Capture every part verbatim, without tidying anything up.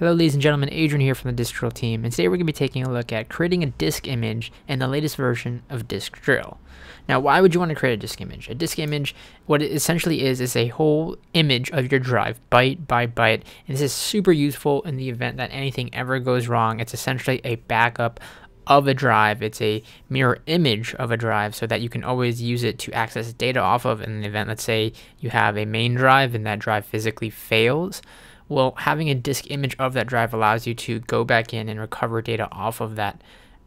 Hello ladies and gentlemen, Adrian here from the Disk Drill team, and today we're going to be taking a look at creating a disk image and the latest version of Disk Drill. Now why would you want to create a disk image? A disk image, what it essentially is, is a whole image of your drive, byte by byte, and this is super useful in the event that anything ever goes wrong. It's essentially a backup of a drive. It's a mirror image of a drive so that you can always use it to access data off of in an event. Let's say you have a main drive and that drive physically fails. Well, having a disk image of that drive allows you to go back in and recover data off of that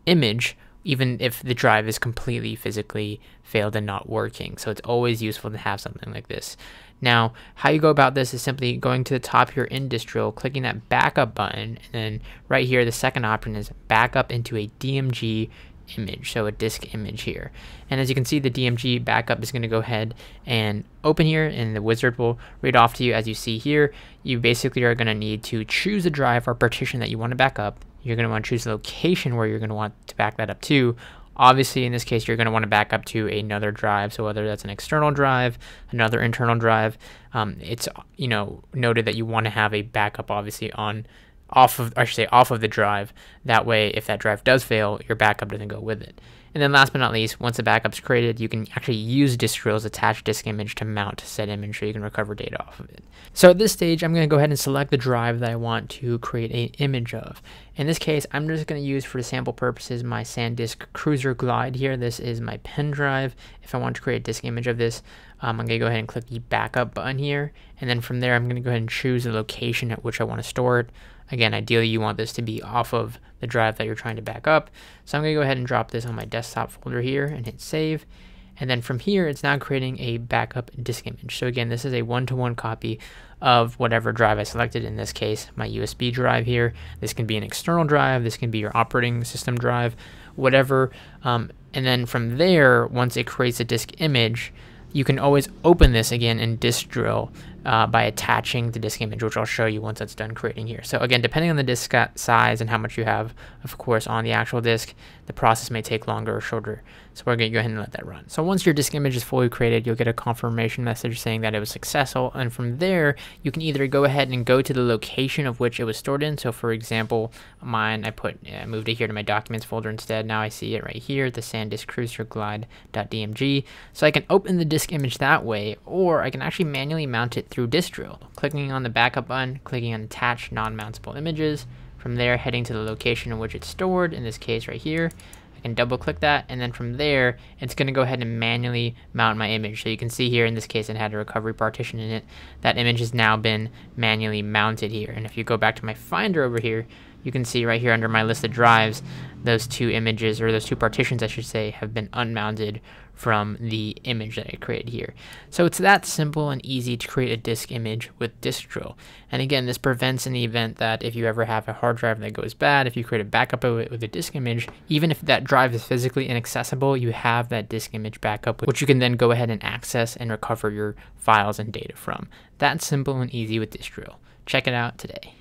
image, even if the drive is completely physically failed and not working. So it's always useful to have something like this. Now, how you go about this is simply going to the top here in Disk Drill, clicking that backup button, and then right here, the second option is backup into a D M G image, so a disk image here. And as you can see, the D M G backup is going to go ahead and open here, and the wizard will read off to you. As you see here, you basically are going to need to choose a drive or partition that you want to back up. You're going to want to choose the location where you're going to want to back that up to. Obviously in this case you're going to want to back up to another drive, so whether that's an external drive, another internal drive, um, it's, you know, noted that you want to have a backup obviously on off of, I should say, off of the drive. That way, if that drive does fail, your backup doesn't go with it. And then last but not least, once the backup's created, you can actually use Disk Drill's attached disk image to mount said image so you can recover data off of it. So at this stage, I'm going to go ahead and select the drive that I want to create an image of. In this case, I'm just going to use, for sample purposes, my SanDisk Cruzer Glide here. This is my pen drive. If I want to create a disk image of this, um, I'm going to go ahead and click the backup button here. And then from there, I'm going to go ahead and choose the location at which I want to store it. Again, ideally you want this to be off of the drive that you're trying to back up. So I'm going to go ahead and drop this on my desktop folder here and hit save. And then from here, it's now creating a backup disk image. So again, this is a one-to-one copy of whatever drive I selected. In this case, my U S B drive here. This can be an external drive. This can be your operating system drive, whatever. Um, and then from there, once it creates a disk image, you can always open this again in Disk Drill uh, by attaching the disk image, which I'll show you once it's done creating here. So again, depending on the disk size and how much you have, of course, on the actual disk, the process may take longer or shorter. So we're going to go ahead and let that run. So once your disk image is fully created, you'll get a confirmation message saying that it was successful. And from there, you can either go ahead and go to the location of which it was stored in. So for example, mine, I put, I moved it here to my documents folder instead. Now I see it right here, the SanDisk Cruzer Glide.dmg. So I can open the disk image that way, or I can actually manually mount it through Disk Drill, clicking on the backup button, clicking on attach non-mountable images, from there heading to the location in which it's stored, in this case right here. I can double click that, and then from there it's going to go ahead and manually mount my image. So you can see here in this case it had a recovery partition in it. That image has now been manually mounted here, and if you go back to my Finder over here, you can see right here under my list of drives, those two images, or those two partitions I should say, have been unmounted from the image that I created here. So it's that simple and easy to create a disk image with Disk Drill. And again, this prevents in the event that if you ever have a hard drive that goes bad, if you create a backup of it with a disk image, even if that drive is physically inaccessible, you have that disk image backup, which you can then go ahead and access and recover your files and data from. That's simple and easy with Disk Drill. Check it out today.